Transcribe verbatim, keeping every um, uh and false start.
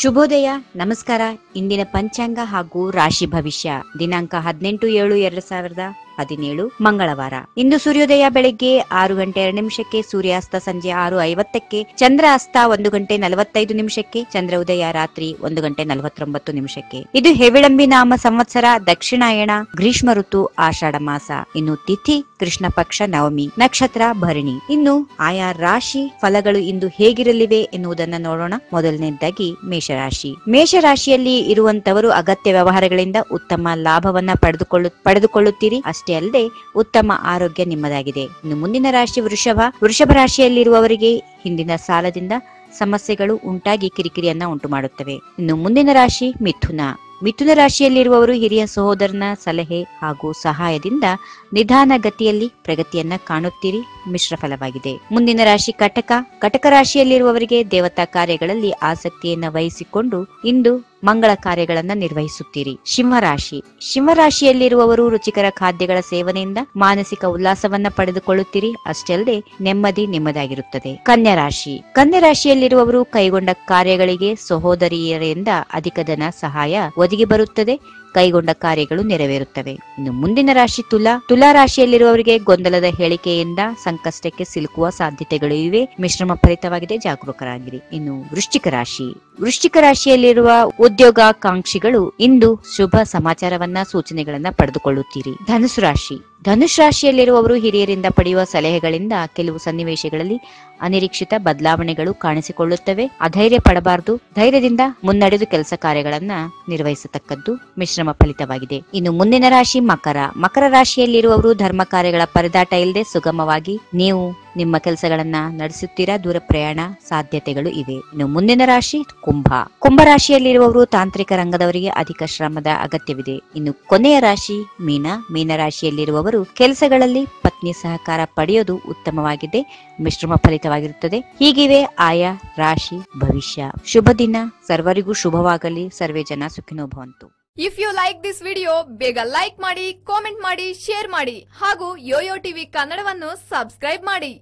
ಶುಭೋದಯ ನಮಸ್ಕಾರ ಇಂದಿನ ಪಂಚಾಂಗ ಹಾಗೂ ರಾಶಿ ಭವಿಷ್ಯ ದಿನಾಂಕ ಹದಿನೆಂಟು ಏಳು ಎರಡು ಸಾವಿರದ ಹದಿನೇಳು ಮಂಗಳವಾರ ಇಂದು ಸೂರ್ಯೋದಯ ಬೆಳಗ್ಗೆ ಆರು ಗಂಟೆ ಎರಡು ನಿಮಿಷಕ್ಕೆ ಸೂರ್ಯಾಸ್ತ ಸಂಜೆ ಆರು ಐವತ್ತಕ್ಕೆ ಚಂದ್ರ ಅಸ್ತ ಒಂದು ಗಂಟೆ ನಲವತ್ತೈದು ನಿಮಿಷಕ್ಕೆ ಚಂದ್ರ ಉದಯ ರಾತ್ರಿ ಒಂದು ಗಂಟೆ ನಲವತ್ತೊಂಬತ್ತು ನಿಮಿಷಕ್ಕೆ ಇದು ಹೆವಿಳಂಬಿ ನಾಮ ಸಂವತ್ಸರ ದಕ್ಷಿಣಾಯಣ ಗ್ರೀಷ್ಮ ಋತು ಆಷಾಢ ಮಾಸ ಇನ್ನು ತಿಥಿ ಕೃಷ್ಣ ಪಕ್ಷ ನವಮಿ ನಕ್ಷತ್ರ ಭರಣಿ ಇನ್ನು ಆಯಾ ರಾಶಿ ಫಲಗಳು ಇಂದು ಹೇಗಿರಲಿವೆ ಎನ್ನುವುದನ್ನು ನೋಡೋಣ ಮೊದಲನೇದಾಗಿ ಮೇಷರಾಶಿ ಮೇಷರಾಶಿಯಲ್ಲಿ ಇರುವಂತವರು ಅಗತ್ಯ ವ್ಯವಹಾರಗಳಿಂದ ಉತ್ತಮ ಲಾಭವನ್ನ ಪಡೆದುಕೊಳ್ಳು ಪಡೆದುಕೊಳ್ಳುತ್ತೀರಿ ಅಷ್ಟೇ ಅಲ್ಲದೆ ಉತ್ತಮ ಆರೋಗ್ಯ ನಿಮ್ಮದಾಗಿದೆ ಇನ್ನು ಮುಂದಿನ ರಾಶಿ ವೃಷಭ ವೃಷಭ ರಾಶಿಯಲ್ಲಿರುವವರಿಗೆ ಹಿಂದಿನ ಸಾಲದಿಂದ ಸಮಸ್ಯೆಗಳು ಉಂಟಾಗಿ ಕಿರಿಕಿರಿಯನ್ನ ಉಂಟು ಮಾಡುತ್ತವೆ ಇನ್ನು ಮುಂದಿನ ರಾಶಿ ಮಿಥುನ ಮಿಥುನ ರಾಶಿಯಲ್ಲಿರುವವರು ಹಿರಿಯ ಸಹೋದರನ ಸಲಹೆ ಹಾಗೂ ಸಹಾಯದಿಂದ ನಿಧಾನ ಗತಿಯಲ್ಲಿ ಪ್ರಗತಿಯನ್ನ ಕಾಣುತ್ತೀರಿ ಮಿಶ್ರ ಫಲವಾಗಿದೆ ಮುಂದಿನ ರಾಶಿ ಕಟಕ ಕಟಕ ರಾಶಿಯಲ್ಲಿರುವವರಿಗೆ ದೇವತಾ ಕಾರ್ಯಗಳಲ್ಲಿ ಆಸಕ್ತಿಯನ್ನ ವಹಿಸಿಕೊಂಡು ಇಂದು ಮಂಗಳ ಕಾರ್ಯಗಳನ್ನ ನಿರ್ವಹಿಸುತ್ತೀರಿ ಸಿಂಹರಾಶಿ ಸಿಂಹರಾಶಿಯಲ್ಲಿರುವವರು ರುಚಿಕರ ಖಾದ್ಯಗಳ ಸೇವನೆಯಿಂದ ಮಾನಸಿಕ ಉಲ್ಲಾಸವನ್ನ ಪಡೆದುಕೊಳ್ಳುತ್ತೀರಿ ಅಷ್ಟೇ ಅಲ್ಲದೆ ನೆಮ್ಮದಿ ನಿಮ್ಮದಾಗಿರುತ್ತದೆ ಕನ್ಯಾ ರಾಶಿ ಕನ್ಯಾ ರಾಶಿಯಲ್ಲಿರುವವರು ಕೈಗೊಂಡ ಕಾರ್ಯಗಳಿಗೆ ಸಹೋದರಿಯರಿಂದ ಅಧಿಕ ಧನ ಸಹಾಯ ಒದಗಿ ಬರುತ್ತದೆ ಕೈಗೊಂಡ ಕಾರ್ಯಗಳು ನೆರವೇರುತ್ತವೆ ಇನ್ನು ಮುಂದಿನ ರಾಶಿ ತುಲಾ ತುಲಾ ರಾಶಿಯಲ್ಲಿರುವವರಿಗೆ ಗೊಂದಲದ ಹೇಳಿಕೆಯಿಂದ ಸಂಕಷ್ಟಕ್ಕೆ ಸಿಲುಕುವ ಸಾಧ್ಯತೆಗಳು ಇವೆ ಮಿಶ್ರಮ ಫಲಿತವಾಗಿದೆ ಜಾಗರೂಕರಾಗಿರಿ ಇನ್ನು ವೃಶ್ಚಿಕ ರಾಶಿ ವೃಶ್ಚಿಕ ರಾಶಿಯಲ್ಲಿರುವ ಉದ್ಯೋಗಾಕಾಂಕ್ಷಿಗಳು ಇಂದು ಶುಭ ಸಮಾಚಾರವನ್ನ ಸೂಚನೆಗಳನ್ನ ಪಡೆದುಕೊಳ್ಳುತ್ತೀರಿ ಧನುಸು ರಾಶಿ ಧನುಷ್ ರಾಶಿಯಲ್ಲಿರುವವರು ಹಿರಿಯರಿಂದ ಪಡೆಯುವ ಸಲಹೆಗಳಿಂದ ಕೆಲವು ಸನ್ನಿವೇಶಗಳಲ್ಲಿ ಅನಿರೀಕ್ಷಿತ ಬದಲಾವಣೆಗಳು ಕಾಣಿಸಿಕೊಳ್ಳುತ್ತವೆ ಅಧೈರ್ಯ ಪಡಬಾರದು ಧೈರ್ಯದಿಂದ ಮುನ್ನಡೆದು ಕೆಲಸ ಕಾರ್ಯಗಳನ್ನ ನಿರ್ವಹಿಸತಕ್ಕದ್ದು ಮಿಶ್ರಮ ಫಲಿತವಾಗಿದೆ ಇನ್ನು ಮುಂದಿನ ರಾಶಿ ಮಕರ ಮಕರ ರಾಶಿಯಲ್ಲಿರುವವರು ಧರ್ಮ ಕಾರ್ಯಗಳ ಪರದಾಟ ಇಲ್ಲದೆ ಸುಗಮವಾಗಿ ನೀವು ನಿಮ್ಮ ಕೆಲಸಗಳನ್ನ ನಡೆಸುತ್ತೀರಾ ದೂರ ಪ್ರಯಾಣ ಸಾಧ್ಯತೆಗಳು ಇವೆ ಇನ್ನು ಮುಂದಿನ ರಾಶಿ ಕುಂಭ ಕುಂಭ ರಾಶಿಯಲ್ಲಿರುವವರು ತಾಂತ್ರಿಕ ರಂಗದವರಿಗೆ ಅಧಿಕ ಶ್ರಮದ ಅಗತ್ಯವಿದೆ ಇನ್ನು ಕೊನೆಯ ರಾಶಿ ಮೀನ ಮೀನ ರಾಶಿಯಲ್ಲಿರುವವರು ಕೆಲಸಗಳಲ್ಲಿ ಪತ್ನಿ ಸಹಕಾರ ಪಡೆಯೋದು ಉತ್ತಮವಾಗಿದೆ ಮಿಶ್ರಮ ಫಲಿತವಾಗಿರುತ್ತದೆ ಹೀಗಿವೆ ಆಯಾ ರಾಶಿ ಭವಿಷ್ಯ ಶುಭ ದಿನ ಸರ್ವರಿಗೂ ಶುಭವಾಗಲಿ ಸರ್ವೇ ಜನ ಸುಖಿನೋ ಭವಂತು if you like this video ಬೇಗ ಲೈಕ್ ಮಾಡಿ ಕಾಮೆಂಟ್ ಮಾಡಿ ಶೇರ್ ಮಾಡಿ ಹಾಗೂ ಯೋಯೋ ಟಿವಿ ಕನ್ನಡವನ್ನು ಸಬ್ಸ್ಕ್ರೈಬ್ ಮಾಡಿ.